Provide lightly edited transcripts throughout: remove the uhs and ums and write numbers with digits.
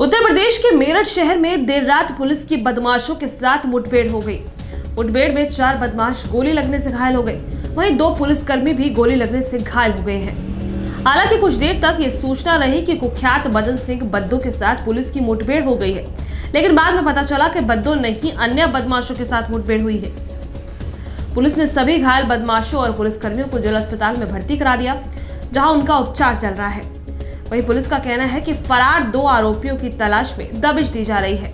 उत्तर प्रदेश के मेरठ शहर में देर रात पुलिस की बदमाशों के साथ मुठभेड़ हो गई। मुठभेड़ में 4 बदमाश गोली लगने से घायल हो गए, वहीं 2 पुलिसकर्मी भी गोली लगने से घायल हो गए हैं। हालांकि कुछ देर तक ये सूचना रही कि कुख्यात बदन सिंह बद्दू के साथ पुलिस की मुठभेड़ हो गई है, लेकिन बाद में पता चला कि बद्दू नहीं, अन्य बदमाशों के साथ मुठभेड़ हुई है। पुलिस ने सभी घायल बदमाशों और पुलिसकर्मियों को जिला अस्पताल में भर्ती करा दिया, जहां उनका उपचार चल रहा है। वहीं पुलिस का कहना है कि फरार 2 आरोपियों की तलाश में दबिश दी जा रही है।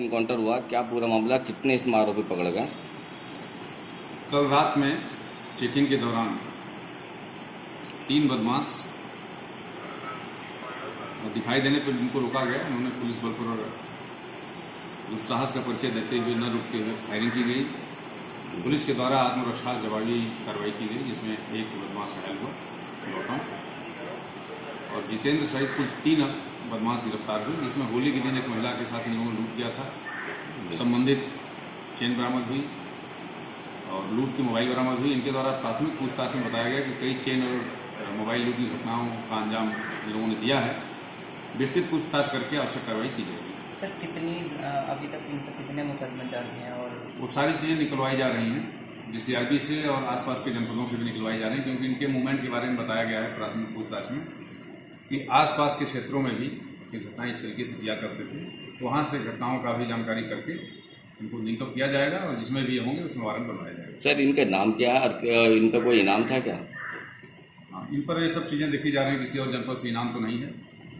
एनकाउंटर हुआ, क्या पूरा मामला, कितने इसमें आरोपी पकड़ गए? कल रात में चेकिंग के दौरान 3 बदमाश दिखाई देने पर उनको रोका गया। उन्होंने पुलिस बल पर साहस का परिचय देते हुए न रुकते हुए फायरिंग की गई। पुलिस के द्वारा आत्मरक्षा जवाबी कार्रवाई की गई, जिसमें एक बदमाश घायल हुआ और जितेंद्र सहित कुल 3 बदमाश गिरफ्तार हुए। इसमें होली के दिन एक महिला के साथ इन लोगों ने लूट किया था, संबंधित चेन बरामद हुई और लूट की मोबाइल बरामद हुई। इनके द्वारा प्राथमिक पूछताछ में बताया गया कि कई चेन और मोबाइल लूट की घटनाओं का अंजाम इन लोगों ने दिया है। विस्तृत पूछताछ करके आवश्यक कार्रवाई की जाएगी। सर, कितनी अभी तक इन पर कितने मुकदमे दर्ज हैं? और वो सारी चीज़ें निकलवाई जा रही हैं, सीआरपी से और आसपास के जनपदों से भी निकलवाई जा रही हैं, क्योंकि इनके मूवमेंट के बारे में बताया गया है प्राथमिक पूछताछ में कि आसपास के क्षेत्रों में भी ये घटनाएं इस तरीके से किया करते थे। तो वहाँ से घटनाओं का भी जानकारी करके इनको लिंकअप किया जाएगा और जिसमें भी होंगे उसमें वारंट बनवाया जाएगा। सर, इनका नाम क्या है? इनका कोई इनाम था क्या? हाँ, इन पर ये सब चीज़ें देखी जा रही हैं। किसी और जनपद से इनाम तो नहीं है।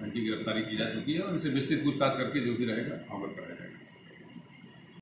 इनकी गिरफ्तारी की जा चुकी है और इनसे विस्तृत पूछताछ करके जो भी रहेगा अवगत कराया जाएगा।